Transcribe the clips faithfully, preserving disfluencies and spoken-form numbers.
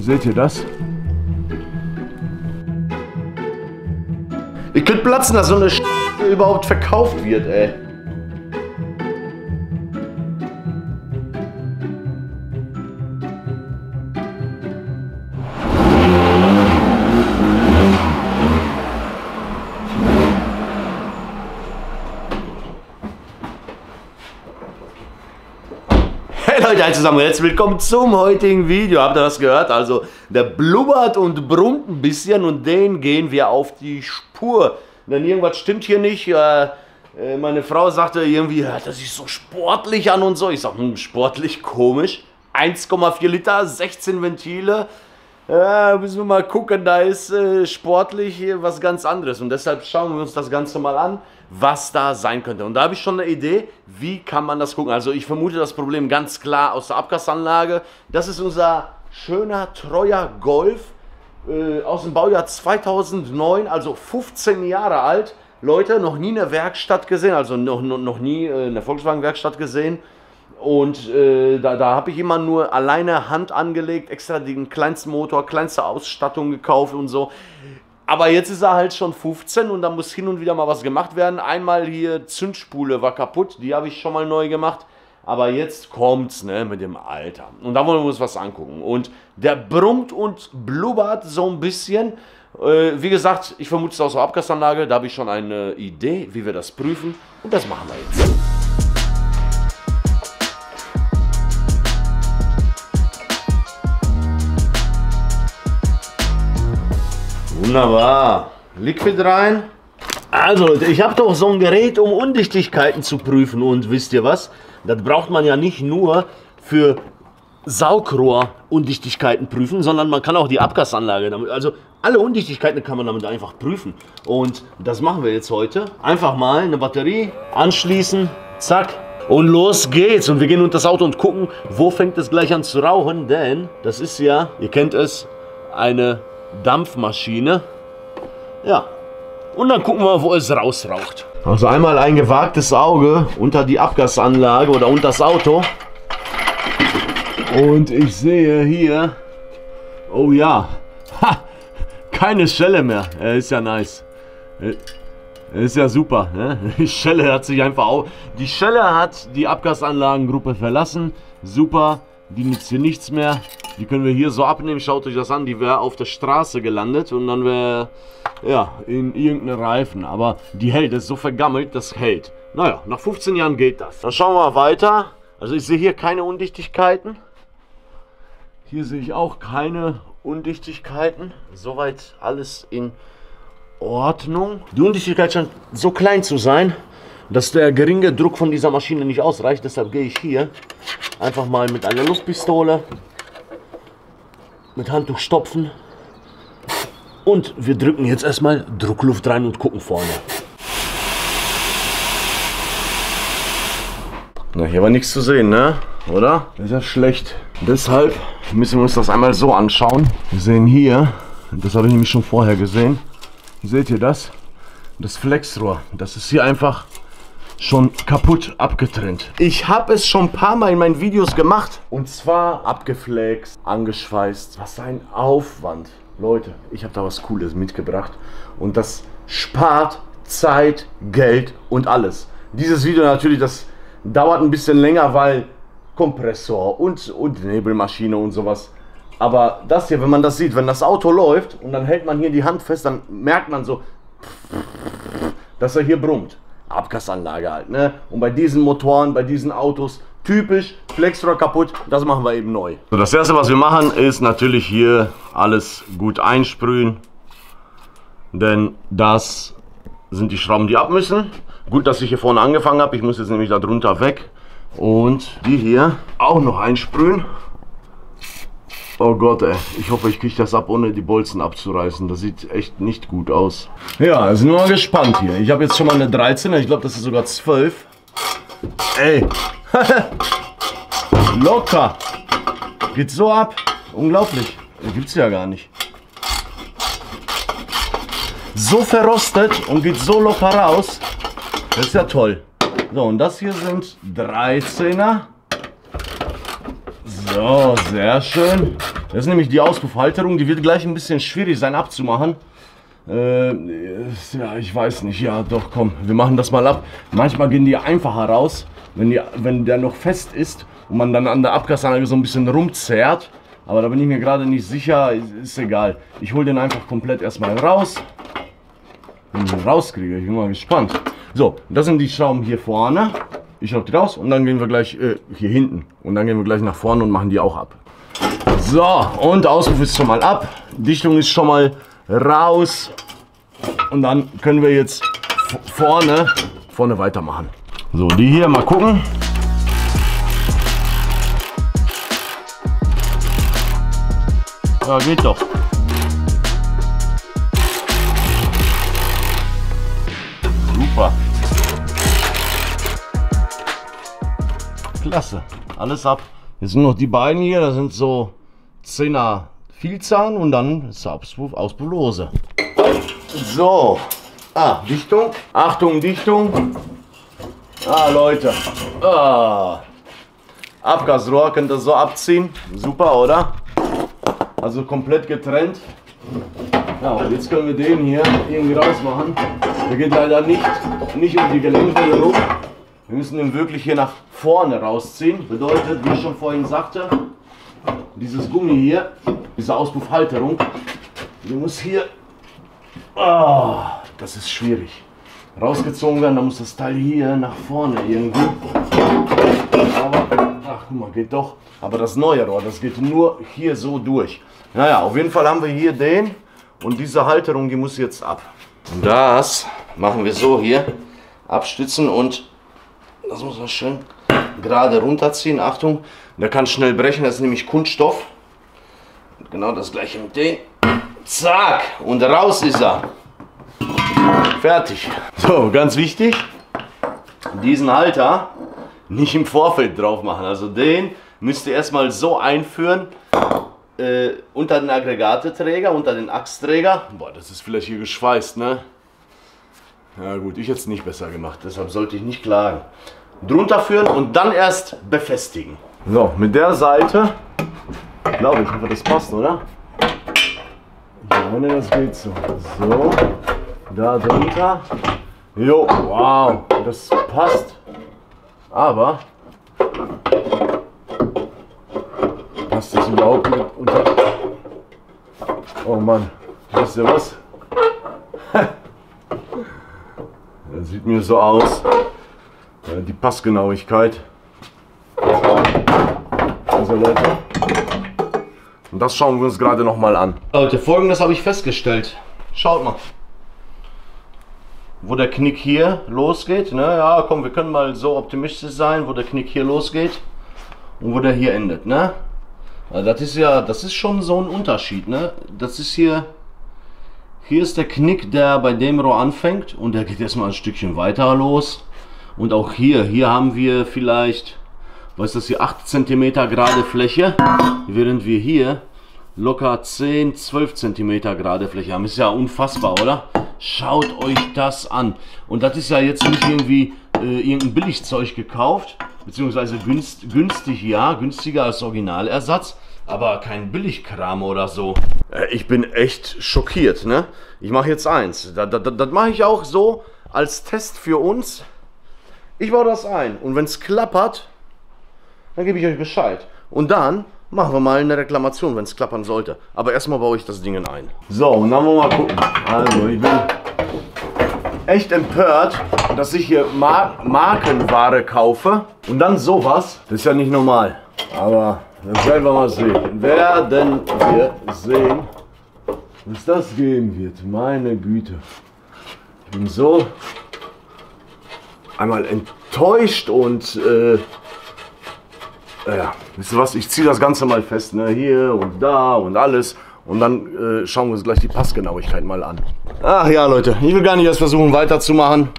Seht ihr das? Ihr könnt platzen, dass so eine Sch** überhaupt verkauft wird, ey. Leute, zusammen, herzlich willkommen zum heutigen Video. Habt ihr das gehört? Also der blubbert und brummt ein bisschen und den gehen wir auf die Spur. Denn irgendwas stimmt hier nicht. Äh, meine Frau sagte irgendwie, ja, das ist so sportlich an und so. Ich sag, hm, sportlich, komisch. eins Komma vier Liter, sechzehn Ventile. Ja, müssen wir mal gucken, da ist äh, sportlich hier was ganz anderes. Und deshalb schauen wir uns das Ganze mal an, was da sein könnte. Und da habe ich schon eine Idee, wie kann man das gucken. Also ich vermute das Problem ganz klar aus der Abgasanlage. Das ist unser schöner, treuer Golf äh, aus dem Baujahr zweitausendneun, also fünfzehn Jahre alt. Leute, noch nie eine Werkstatt gesehen, also noch, noch, noch nie äh, eine Volkswagen-Werkstatt gesehen. Und äh, da, da habe ich immer nur alleine Hand angelegt, extra den kleinsten Motor, kleinste Ausstattung gekauft und so. Aber jetzt ist er halt schon fünfzehn und da muss hin und wieder mal was gemacht werden. Einmal hier Zündspule war kaputt, die habe ich schon mal neu gemacht. Aber jetzt kommt's, ne, mit dem Alter. Und da wollen wir uns was angucken. Und der brummt und blubbert so ein bisschen. Äh, wie gesagt, ich vermute es aus der Abgasanlage. Da habe ich schon eine Idee, wie wir das prüfen. Und das machen wir jetzt. Wunderbar. Liquid rein. Also Leute, ich habe doch so ein Gerät, um Undichtigkeiten zu prüfen. Und wisst ihr was? Das braucht man ja nicht nur für Saugrohr-Undichtigkeiten prüfen, sondern man kann auch die Abgasanlage damit, also alle Undichtigkeiten kann man damit einfach prüfen. Und das machen wir jetzt heute. Einfach mal eine Batterie anschließen, zack. Und los geht's. Und wir gehen unter das Auto und gucken, wo fängt es gleich an zu rauchen. Denn das ist ja, ihr kennt es, eine Dampfmaschine. Ja, und dann gucken wir, wo es rausraucht. Also einmal ein gewagtes Auge unter die Abgasanlage oder unter das Auto. Und ich sehe hier, oh ja, ha, keine Schelle mehr. Ja, ist ja nice. Ist ja super. Ne? Die Schelle hat sich einfach auf. Die Schelle hat die Abgasanlagengruppe verlassen. Super. Die nützt hier nichts mehr. Die können wir hier so abnehmen. Schaut euch das an. Die wäre auf der Straße gelandet und dann wäre, ja, in irgendeinen Reifen. Aber die hält. Das ist so vergammelt, das hält. Naja, nach fünfzehn Jahren geht das. Dann schauen wir mal weiter. Also ich sehe hier keine Undichtigkeiten. Hier sehe ich auch keine Undichtigkeiten. Soweit alles in Ordnung. Die Undichtigkeit scheint so klein zu sein, dass der geringe Druck von dieser Maschine nicht ausreicht. Deshalb gehe ich hier einfach mal mit einer Luftpistole, mit Handtuch stopfen und wir drücken jetzt erstmal Druckluft rein und gucken vorne. Na, hier war nichts zu sehen, ne? Oder? Das ist ja schlecht. Deshalb müssen wir uns das einmal so anschauen. Wir sehen hier, das habe ich nämlich schon vorher gesehen, seht ihr das? Das Flexrohr, das ist hier einfach schon kaputt abgetrennt. Ich habe es schon ein paar Mal in meinen Videos gemacht. Und zwar abgeflext, angeschweißt. Was ein Aufwand. Leute, ich habe da was Cooles mitgebracht. Und das spart Zeit, Geld und alles. Dieses Video natürlich, das dauert ein bisschen länger, weil Kompressor und, und Nebelmaschine und sowas. Aber das hier, wenn man das sieht, wenn das Auto läuft und dann hält man hier die Hand fest, dann merkt man so, dass er hier brummt. Abgasanlage halt, ne? Und bei diesen Motoren, bei diesen Autos, typisch Flexrohr kaputt, das machen wir eben neu. So, das erste, was wir machen, ist natürlich hier alles gut einsprühen, denn das sind die Schrauben, die ab müssen. Gut, dass ich hier vorne angefangen habe, ich muss jetzt nämlich da drunter weg und die hier auch noch einsprühen. Oh Gott, ey. Ich hoffe, ich kriege das ab, ohne die Bolzen abzureißen. Das sieht echt nicht gut aus. Ja, sind wir mal gespannt hier. Ich habe jetzt schon mal eine dreizehner. Ich glaube, das ist sogar zwölf. Ey. Locker. Geht so ab. Unglaublich. Das gibt's ja gar nicht. So verrostet und geht so locker raus. Das ist ja toll. So, und das hier sind dreizehner. So, sehr schön. Das ist nämlich die Auspuffhalterung, die wird gleich ein bisschen schwierig sein abzumachen. Äh, ja, ich weiß nicht. Ja, doch, komm, wir machen das mal ab. Manchmal gehen die einfacher raus, wenn, die, wenn der noch fest ist und man dann an der Abgasanlage so ein bisschen rumzerrt. Aber da bin ich mir gerade nicht sicher, ist egal. Ich hole den einfach komplett erstmal raus. Wenn ich den rauskriege, ich bin mal gespannt. So, das sind die Schrauben hier vorne. Ich schraube die raus und dann gehen wir gleich äh, hier hinten. Und dann gehen wir gleich nach vorne und machen die auch ab. So, und der Auspuff ist schon mal ab. Dichtung ist schon mal raus. Und dann können wir jetzt vorne, vorne weitermachen. So, die hier mal gucken. Ja, geht doch. Super. Klasse. Alles ab. Jetzt sind noch die beiden hier, das sind so zehner Vielzahn und dann ist der Auspuff auspufflose. So. Ah, Dichtung. Achtung, Dichtung. Ah, Leute. Ah. Abgasrohr könnt ihr so abziehen. Super, oder? Also komplett getrennt. Ja, und jetzt können wir den hier irgendwie rausmachen. Der geht leider nicht, nicht um die Gelenkwelle rum. Wir müssen den wirklich hier nach vorne rausziehen. Bedeutet, wie ich schon vorhin sagte, dieses Gummi hier, diese Auspuffhalterung, die muss hier, oh, das ist schwierig, rausgezogen werden. Da muss das Teil hier nach vorne irgendwie. Aber, ach, guck mal, geht doch. Aber das neue Rohr, das geht nur hier so durch. Naja, auf jeden Fall haben wir hier den und diese Halterung, die muss jetzt ab. Und das machen wir so hier, abstützen und das muss man schön gerade runterziehen. Achtung, der kann schnell brechen, das ist nämlich Kunststoff. Und genau das gleiche mit dem. Zack, und raus ist er. Fertig. So, ganz wichtig, diesen Halter nicht im Vorfeld drauf machen, also den müsst ihr erstmal so einführen, äh, unter den Aggregateträger, unter den Achsträger. Boah, das ist vielleicht hier geschweißt, ne? Ja gut, ich hätte es nicht besser gemacht, deshalb sollte ich nicht klagen. Drunter führen und dann erst befestigen. So, mit der Seite, glaube ich, hoffe, das passt, oder? Ich meine, das geht so. So, da drunter. Jo, wow, das passt. Aber... passt das überhaupt nicht unter... Oh Mann, wisst ihr was? Das sieht mir so aus. Die Passgenauigkeit. Also Leute. Und das schauen wir uns gerade nochmal an. Leute, Folgendes habe ich festgestellt. Schaut mal. Wo der Knick hier losgeht. Ne? Ja, komm, wir können mal so optimistisch sein, wo der Knick hier losgeht und wo der hier endet. Ne? Also das ist ja, das ist schon so ein Unterschied, ne? Das ist hier, hier ist der Knick, der bei dem Rohr anfängt und der geht erstmal ein Stückchen weiter los. Und auch hier, hier haben wir vielleicht, was ist das hier, acht Zentimeter gerade Fläche, während wir hier locker zehn, zwölf Zentimeter gerade Fläche haben. Ist ja unfassbar, oder? Schaut euch das an. Und das ist ja jetzt nicht irgendwie äh, irgendein Billigzeug gekauft, beziehungsweise günst, günstig, ja, günstiger als Originalersatz, aber kein Billigkram oder so. Ich bin echt schockiert, ne? Ich mache jetzt eins. Das, das, das mache ich auch so als Test für uns. Ich baue das ein und wenn es klappert, dann gebe ich euch Bescheid. Und dann machen wir mal eine Reklamation, wenn es klappern sollte. Aber erstmal baue ich das Ding ein. So, und dann wollen wir mal gucken. Also, ich bin echt empört, dass ich hier Mar Markenware kaufe und dann sowas. Das ist ja nicht normal. Aber das werden wir mal sehen. Werden wir sehen, was das geben wird. Meine Güte. Ich bin so... einmal enttäuscht und äh, ja, wisst ihr was, ich ziehe das Ganze mal fest, ne? Hier und da und alles und dann äh, schauen wir uns gleich die Passgenauigkeit mal an. Ach ja Leute, ich will gar nicht erst versuchen weiterzumachen.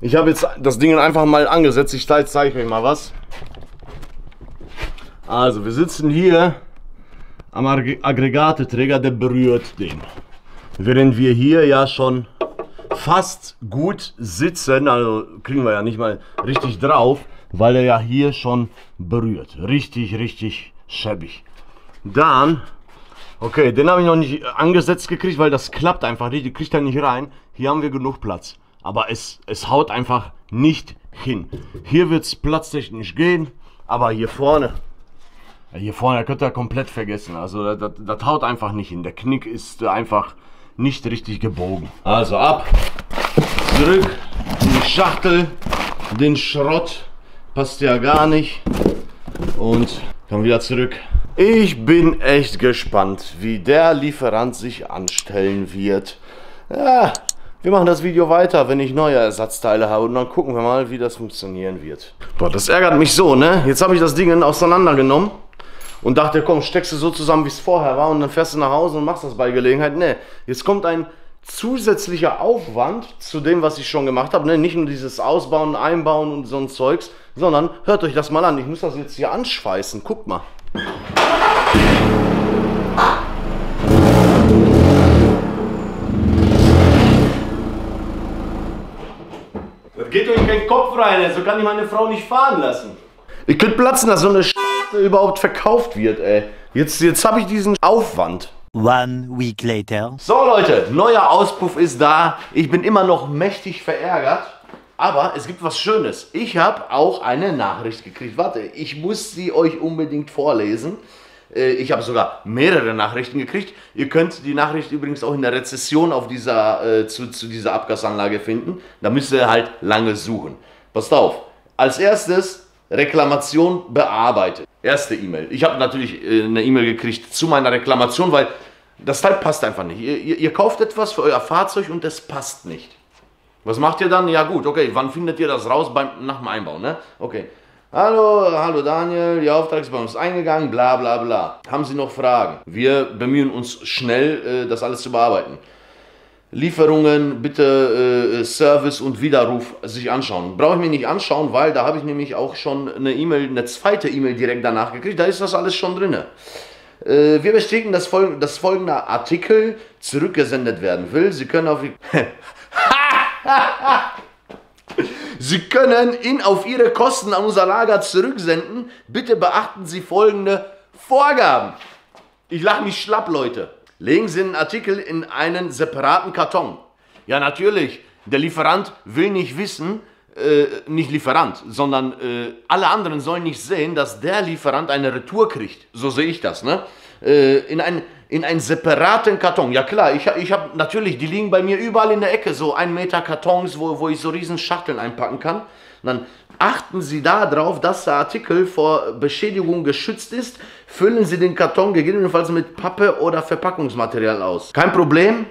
Ich habe jetzt das Ding einfach mal angesetzt, ich zeige zeig euch mal was. Also wir sitzen hier am Aggregateträger, der berührt den. Während wir hier ja schon... fast gut sitzen, also kriegen wir ja nicht mal richtig drauf, weil er ja hier schon berührt. Richtig, richtig schäbig. Dann Okay, den habe ich noch nicht angesetzt gekriegt, weil das klappt einfach nicht. Die kriegt er nicht rein. Hier haben wir genug Platz. Aber es, es haut einfach nicht hin. Hier wird es platztechnisch gehen. Aber hier vorne, hier vorne könnt ihr komplett vergessen. Also das, das haut einfach nicht hin. Der Knick ist einfach nicht richtig gebogen. Also ab, zurück, die Schachtel, den Schrott. Passt ja gar nicht. Und dann wieder zurück. Ich bin echt gespannt, wie der Lieferant sich anstellen wird. Ja, wir machen das Video weiter, wenn ich neue Ersatzteile habe. Und dann gucken wir mal, wie das funktionieren wird. Boah, das ärgert mich so, ne? Jetzt habe ich das Ding auseinandergenommen und dachte, komm, steckst du so zusammen, wie es vorher war. Und dann fährst du nach Hause und machst das bei Gelegenheit. Ne, jetzt kommt ein zusätzlicher Aufwand zu dem, was ich schon gemacht habe. Ne? Nicht nur dieses Ausbauen, Einbauen und so ein Zeugs, sondern hört euch das mal an. Ich muss das jetzt hier anschweißen. Guckt mal. Das geht euch kein Kopf rein, so kann ich meine Frau nicht fahren lassen. Ich könnte platzen, dass so eine Scheiße überhaupt verkauft wird, ey. Jetzt, jetzt habe ich diesen Aufwand. One week later. So Leute, neuer Auspuff ist da. Ich bin immer noch mächtig verärgert, aber es gibt was Schönes. Ich habe auch eine Nachricht gekriegt. Warte, ich muss sie euch unbedingt vorlesen. Ich habe sogar mehrere Nachrichten gekriegt. Ihr könnt die Nachricht übrigens auch in der Rezession auf dieser, äh, zu, zu dieser Abgasanlage finden. Da müsst ihr halt lange suchen. Passt auf. Als erstes Reklamation bearbeitet. Erste E-Mail. Ich habe natürlich äh, eine E-Mail gekriegt zu meiner Reklamation, weil das Teil passt einfach nicht. Ihr, ihr, ihr kauft etwas für euer Fahrzeug und es passt nicht. Was macht ihr dann? Ja gut, okay, wann findet ihr das raus? Beim, nach dem Einbau, ne? Okay. Hallo, hallo Daniel, Ihr Auftrag ist bei uns eingegangen, bla bla bla. Haben Sie noch Fragen? Wir bemühen uns schnell, äh, das alles zu bearbeiten. Lieferungen, bitte äh, Service und Widerruf sich anschauen. Brauche ich mir nicht anschauen, weil da habe ich nämlich auch schon eine E-Mail, eine zweite E-Mail direkt danach gekriegt. Da ist das alles schon drin. Äh, wir bestätigen, dass, folg dass folgender Artikel zurückgesendet werden will. Sie können auf... Sie können ihn auf Ihre Kosten an unser Lager zurücksenden. Bitte beachten Sie folgende Vorgaben. Ich lache mich schlapp, Leute. Legen Sie den Artikel in einen separaten Karton. Ja, natürlich. Der Lieferant will nicht wissen, äh, nicht Lieferant, sondern äh, alle anderen sollen nicht sehen, dass der Lieferant eine Retour kriegt. So sehe ich das, ne? Äh, in, ein, in einen separaten Karton. Ja klar, ich, ich habe natürlich, die liegen bei mir überall in der Ecke, so ein Meter Kartons, wo, wo ich so riesen Schachteln einpacken kann. Und dann achten Sie darauf, dass der Artikel vor Beschädigung geschützt ist. Füllen Sie den Karton gegebenenfalls mit Pappe oder Verpackungsmaterial aus. Kein Problem,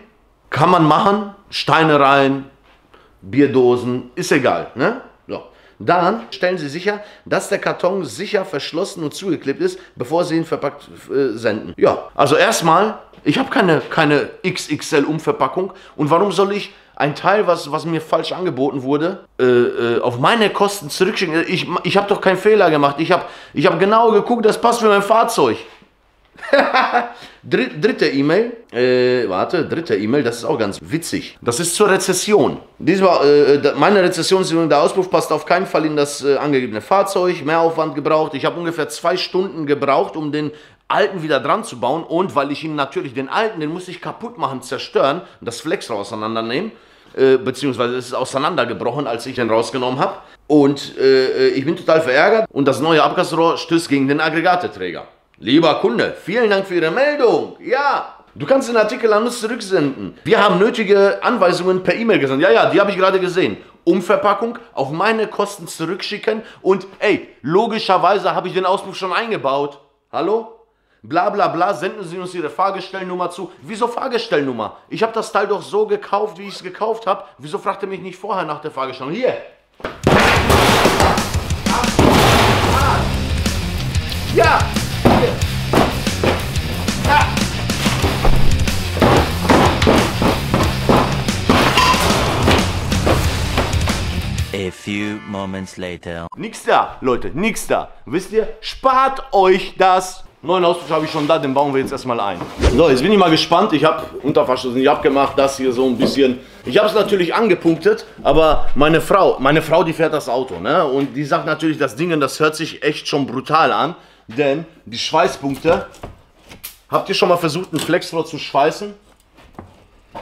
kann man machen. Steine rein, Bierdosen, ist egal. Ne? So. Dann stellen Sie sicher, dass der Karton sicher verschlossen und zugeklebt ist, bevor Sie ihn verpackt äh, senden. Ja, also erstmal, ich habe keine, keine X X L-Umverpackung. Und warum soll ich ein Teil, was, was mir falsch angeboten wurde, äh, äh, auf meine Kosten zurückschicken? Ich, ich habe doch keinen Fehler gemacht. Ich habe ich hab genau geguckt, das passt für mein Fahrzeug. Dritte E-Mail. Äh, warte, dritte E-Mail, das ist auch ganz witzig. Das ist zur Rezession. Diesmal, äh, meine Rezession, der Auspuff passt auf keinen Fall in das äh, angegebene Fahrzeug. Mehraufwand gebraucht. Ich habe ungefähr zwei Stunden gebraucht, um den alten wieder dran zu bauen. Und weil ich ihn natürlich, den alten, den muss ich kaputt machen, zerstören, das Flexrohr auseinandernehmen. Äh, beziehungsweise es ist auseinandergebrochen, als ich den rausgenommen habe. Und äh, ich bin total verärgert. Und das neue Abgasrohr stößt gegen den Aggregateträger. Lieber Kunde, vielen Dank für Ihre Meldung. Ja, du kannst den Artikel an uns zurücksenden. Wir haben nötige Anweisungen per E-Mail gesendet. Ja, ja, die habe ich gerade gesehen. Umverpackung, auf meine Kosten zurückschicken und, ey, logischerweise habe ich den Auspuff schon eingebaut. Hallo? Bla bla bla, senden Sie uns Ihre Fahrgestellnummer zu. Wieso Fahrgestellnummer? Ich habe das Teil doch so gekauft, wie ich es gekauft habe. Wieso fragte mich nicht vorher nach der Fahrgestellnummer? Hier! Ja! A few moments later. Nix da, Leute, nix da. Wisst ihr, spart euch das. Neuen Auspuff habe ich schon da, den bauen wir jetzt erstmal ein. So, jetzt bin ich mal gespannt. Ich habe Unterverschluss, ich habe gemacht, das hier so ein bisschen. Ich habe es natürlich angepunktet, aber meine Frau, meine Frau, die fährt das Auto, ne? Und die sagt natürlich, das Ding, das hört sich echt schon brutal an, denn die Schweißpunkte Habt ihr schon mal versucht, einen Flexrohr zu schweißen?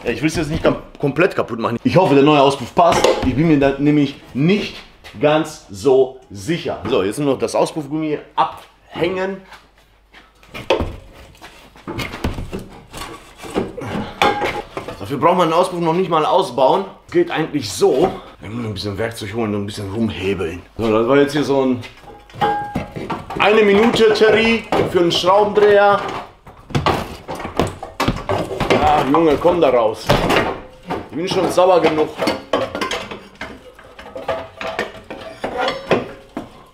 Ja, ich will es jetzt nicht komplett kaputt machen. Ich hoffe, der neue Auspuff passt. Ich bin mir da nämlich nicht ganz so sicher. So, jetzt nur noch das Auspuffgummi abhängen. Dafür braucht man den Auspuff noch nicht mal ausbauen. Geht eigentlich so. Ich muss ein bisschen Werkzeug holen und ein bisschen rumhebeln. So, das war jetzt hier so ein eine Minute Theorie für einen Schraubendreher. Ach Junge, komm da raus. Ich bin schon sauer genug.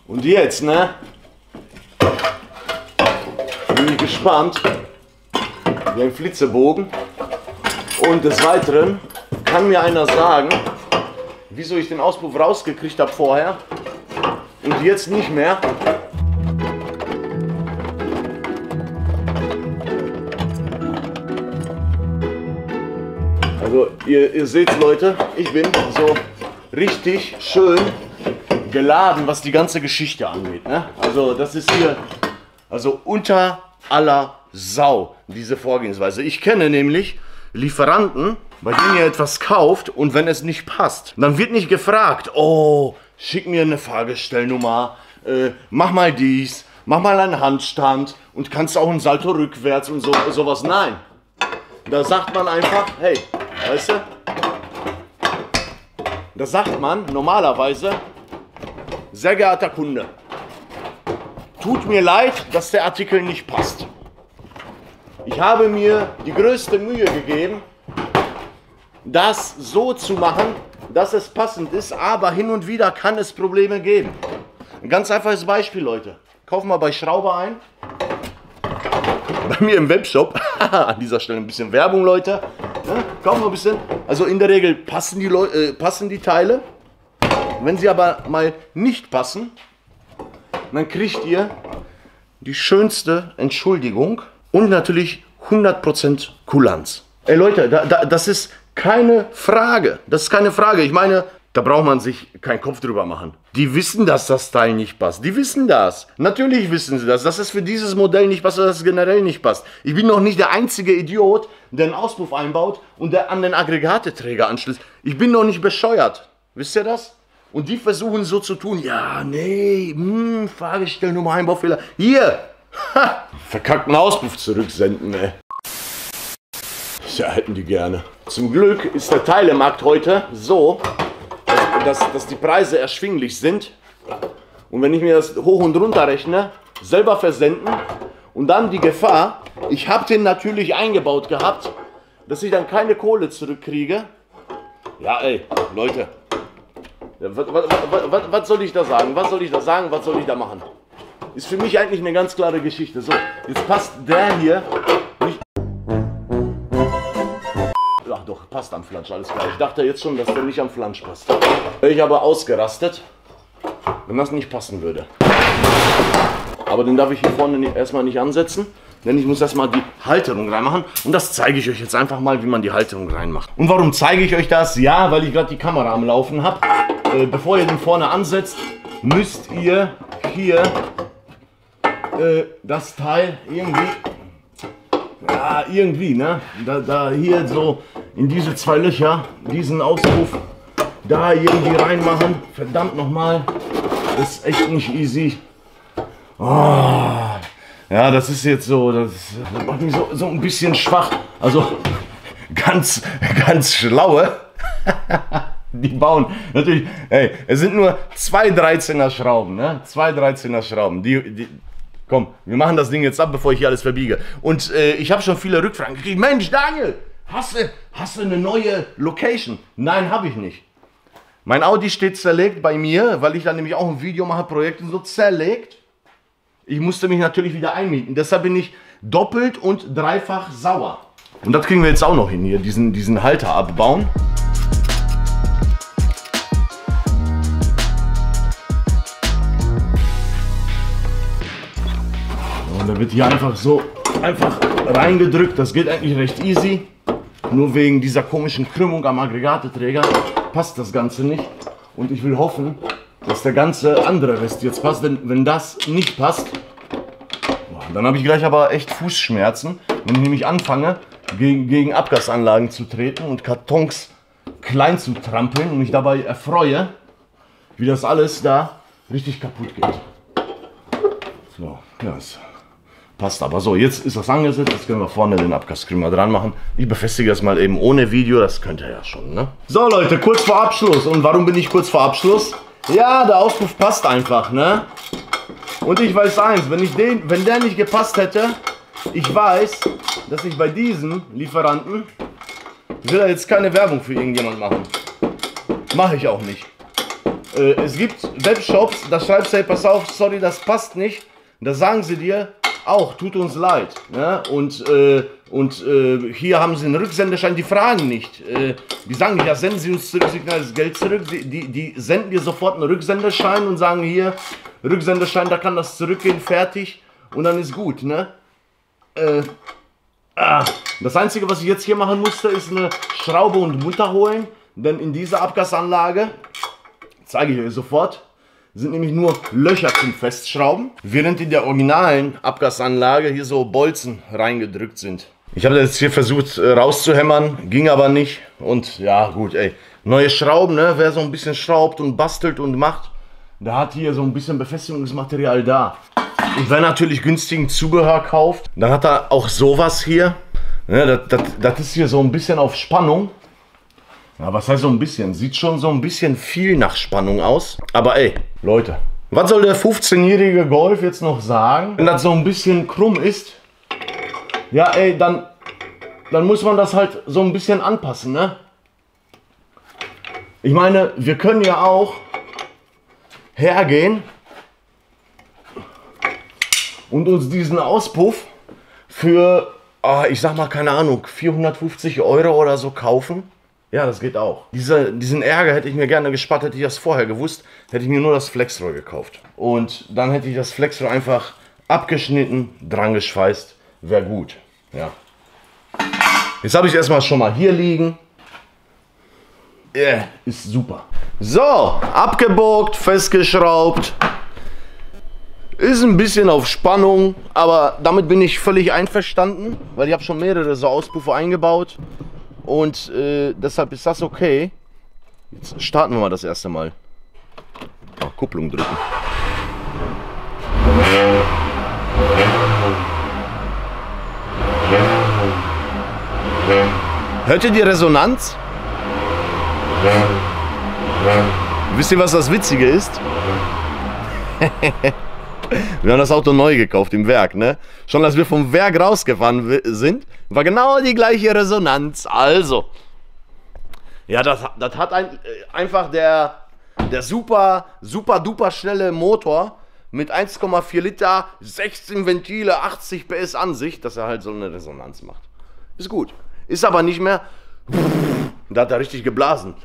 Und jetzt, ne? Bin ich gespannt. Wie ein Flitzebogen. Und des Weiteren kann mir einer sagen, wieso ich den Auspuff rausgekriegt habe vorher und jetzt nicht mehr. Also ihr, ihr seht, Leute, ich bin so richtig schön geladen, was die ganze Geschichte angeht. Ne? Also das ist hier also unter aller Sau, diese Vorgehensweise. Ich kenne nämlich Lieferanten, bei denen ihr etwas kauft und wenn es nicht passt, dann wird nicht gefragt, oh, schick mir eine Fahrgestellnummer, äh, mach mal dies, mach mal einen Handstand und kannst auch einen Salto rückwärts und so, sowas. Nein, da sagt man einfach, hey, weißt du, da sagt man normalerweise, sehr geehrter Kunde, tut mir leid, dass der Artikel nicht passt. Ich habe mir die größte Mühe gegeben, das so zu machen, dass es passend ist, aber hin und wieder kann es Probleme geben. Ein ganz einfaches Beispiel, Leute. Kauf mal bei Schrauber ein. Bei mir im Webshop. An dieser Stelle ein bisschen Werbung, Leute. Ja, kauf mal ein bisschen. Also in der Regel passen die, Leu- äh, passen die Teile. Wenn sie aber mal nicht passen, dann kriegt ihr die schönste Entschuldigung. Und natürlich hundert Prozent Kulanz. Ey Leute, da, da, das ist keine Frage. Das ist keine Frage. Ich meine, da braucht man sich keinen Kopf drüber machen. Die wissen, dass das Teil nicht passt. Die wissen das. Natürlich wissen sie das, dass es für dieses Modell nicht passt oder dass es generell nicht passt. Ich bin noch nicht der einzige Idiot, der einen Auspuff einbaut und der an den Aggregateträger anschließt. Ich bin noch nicht bescheuert. Wisst ihr das? Und die versuchen so zu tun. Ja, nee, mh, Fahrgestellnummer, Einbaufehler. Hier! Ha! Verkackten Auspuff zurücksenden, ey. Ja, hätten die gerne. Zum Glück ist der Teilemarkt heute so, dass, dass, dass die Preise erschwinglich sind. Und wenn ich mir das hoch und runter rechne, selber versenden und dann die Gefahr, ich habe den natürlich eingebaut gehabt, dass ich dann keine Kohle zurückkriege. Ja, ey, Leute. Ja, was, was, was, was soll ich da sagen? Was soll ich da sagen? Was soll ich da machen? Ist für mich eigentlich eine ganz klare Geschichte. So, jetzt passt der hier nicht. Ach doch, passt am Flansch, alles klar. Ich dachte jetzt schon, dass der nicht am Flansch passt. Wäre ich aber ausgerastet, wenn das nicht passen würde. Aber den darf ich hier vorne erstmal nicht ansetzen, denn ich muss erstmal die Halterung reinmachen. Und das zeige ich euch jetzt einfach mal, wie man die Halterung reinmacht. Und warum zeige ich euch das? Ja, weil ich gerade die Kamera am Laufen habe. Äh, bevor ihr den vorne ansetzt, müsst ihr hier das Teil irgendwie, ja, irgendwie, ne, da, da hier so in diese zwei Löcher, diesen Auspuff da irgendwie reinmachen. Verdammt nochmal, ist echt nicht easy. Oh, ja, das ist jetzt so, das, das macht mich so, so ein bisschen schwach. Also ganz, ganz schlaue. Die bauen natürlich, hey, es sind nur zwei dreizehner Schrauben, ne, zwei dreizehner Schrauben, die, die komm, wir machen das Ding jetzt ab, bevor ich hier alles verbiege. Und äh, ich habe schon viele Rückfragen gekriegt. Mensch, Daniel, hast du, hast du eine neue Location? Nein, habe ich nicht. Mein Audi steht zerlegt bei mir, weil ich dann nämlich auch ein Video mache, Projekte so zerlegt. Ich musste mich natürlich wieder einmieten. Deshalb bin ich doppelt und dreifach sauer. Und das kriegen wir jetzt auch noch hin hier, diesen, diesen Halter abbauen. Da wird hier einfach so einfach reingedrückt. Das geht eigentlich recht easy. Nur wegen dieser komischen Krümmung am Aggregateträger passt das Ganze nicht. Und ich will hoffen, dass der ganze andere Rest jetzt passt. Denn wenn das nicht passt, boah, Und dann habe ich gleich aber echt Fußschmerzen, wenn ich nämlich anfange, gegen, gegen Abgasanlagen zu treten und Kartons klein zu trampeln und mich dabei erfreue, wie das alles da richtig kaputt geht. So, ja, es passt aber. So, jetzt ist das angesetzt, jetzt können wir vorne den Abgaskrümmer dran machen. Ich befestige das mal eben ohne Video, das könnt ihr ja schon, ne? So Leute, kurz vor Abschluss. Und warum bin ich kurz vor Abschluss? Ja, der Auspuff passt einfach, ne? Und ich weiß eins, wenn, ich den, wenn der nicht gepasst hätte, ich weiß, dass ich bei diesem Lieferanten, ich will da jetzt keine Werbung für irgendjemand machen, mache ich auch nicht. Äh, es gibt Webshops, da schreibst du, hey, pass auf, sorry, das passt nicht. Da sagen sie dir auch, tut uns leid. Ne? Und, äh, und äh, hier haben sie einen Rücksendeschein, die fragen nicht. Äh, die sagen nicht, ja, senden sie uns zurück, das Geld zurück. Die, die, die senden dir sofort einen Rücksendeschein und sagen hier, Rücksendeschein, da kann das zurückgehen, fertig. Und dann ist gut, ne? Äh, ah. Das Einzige, was ich jetzt hier machen musste, ist eine Schraube und Mutter holen. Denn in dieser Abgasanlage, zeige ich euch sofort, sind nämlich nur Löcher zum Festschrauben. Während in der originalen Abgasanlage hier so Bolzen reingedrückt sind. Ich habe das jetzt hier versucht rauszuhämmern, ging aber nicht. Und ja gut, ey, neue Schrauben, ne? Wer so ein bisschen schraubt und bastelt und macht, der hat hier so ein bisschen Befestigungsmaterial da. Und wer natürlich günstigen Zubehör kauft, dann hat er auch sowas hier. Ja, das, das, das ist hier so ein bisschen auf Spannung. Ja, was heißt so ein bisschen? Sieht schon so ein bisschen viel nach Spannung aus. Aber ey, Leute, was soll der fünfzehnjährige Golf jetzt noch sagen? Wenn das so ein bisschen krumm ist, ja ey, dann, dann muss man das halt so ein bisschen anpassen, ne? Ich meine, wir können ja auch hergehen und uns diesen Auspuff für... ich sag mal, keine Ahnung, vierhundertfünfzig Euro oder so kaufen. Ja, das geht auch. Diese, diesen Ärger hätte ich mir gerne gespart, hätte ich das vorher gewusst, hätte ich mir nur das Flexrohr gekauft. Und dann hätte ich das Flexrohr einfach abgeschnitten, dran geschweißt, wäre gut. Ja. Jetzt habe ich es erstmal schon mal hier liegen. Yeah, ist super. So, abgebogt, festgeschraubt. Ist ein bisschen auf Spannung, aber damit bin ich völlig einverstanden, weil ich habe schon mehrere so Auspuffe eingebaut und äh, deshalb ist das okay. Jetzt starten wir mal das erste Mal. Ach, Kupplung drücken. Hört ihr die Resonanz? Wisst ihr, was das Witzige ist? Wir haben das Auto neu gekauft im Werk, ne? Schon als wir vom Werk rausgefahren sind, war genau die gleiche Resonanz. Also, ja, das, das hat ein, einfach der, der super, super duper schnelle Motor mit eins Komma vier Liter, sechzehn Ventile, achtzig P S an sich, dass er halt so eine Resonanz macht. Ist gut. Ist aber nicht mehr... Da hat er richtig geblasen.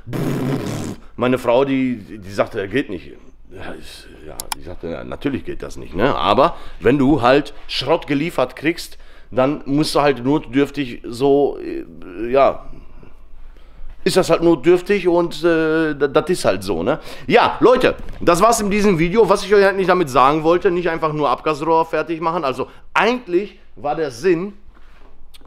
Meine Frau, die, die sagte, er geht nicht. Ja ich, ja, ich sagte, natürlich geht das nicht, ne? Aber wenn du halt Schrott geliefert kriegst, dann musst du halt notdürftig so, ja, ist das halt notdürftig und äh, das ist halt so, ne? Ja, Leute, das war's in diesem Video, was ich euch eigentlich damit sagen wollte, nicht einfach nur Abgasrohr fertig machen, also eigentlich war der Sinn,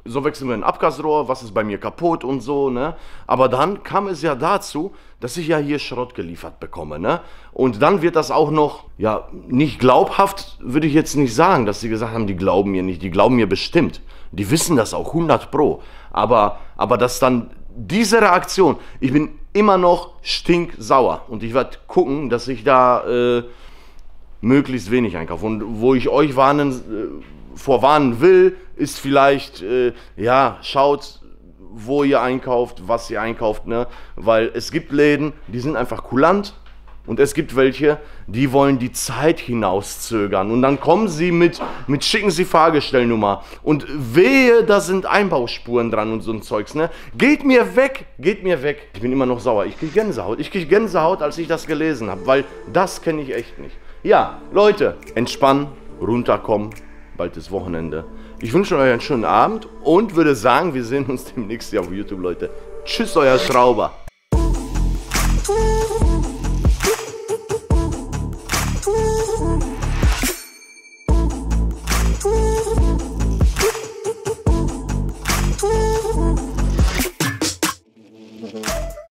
so wechseln wir ein Abgasrohr, was ist bei mir kaputt und so, ne? Aber dann kam es ja dazu, dass ich ja hier Schrott geliefert bekomme, ne? Und dann wird das auch noch, ja, nicht glaubhaft, würde ich jetzt nicht sagen, dass sie gesagt haben, die glauben mir nicht, die glauben mir bestimmt. Die wissen das auch, hundert Pro. Aber, aber dass dann diese Reaktion, ich bin immer noch stinksauer und ich werde gucken, dass ich da äh, möglichst wenig einkaufe. Und wo ich euch warnen... Äh, vorwarnen will, ist vielleicht, äh, ja, schaut, wo ihr einkauft, was ihr einkauft, ne? Weil es gibt Läden, die sind einfach kulant und es gibt welche, die wollen die Zeit hinauszögern und dann kommen sie mit, mit schicken sie Fahrgestellnummer und wehe, da sind Einbauspuren dran und so ein Zeugs, ne? Geht mir weg, geht mir weg. Ich bin immer noch sauer, ich kriege Gänsehaut, ich kriege Gänsehaut, als ich das gelesen habe, weil das kenne ich echt nicht. Ja, Leute, entspannen, runterkommen. Bald ist Wochenende. Ich wünsche euch einen schönen Abend und würde sagen, wir sehen uns demnächst hier auf YouTube, Leute. Tschüss, euer Schrauber.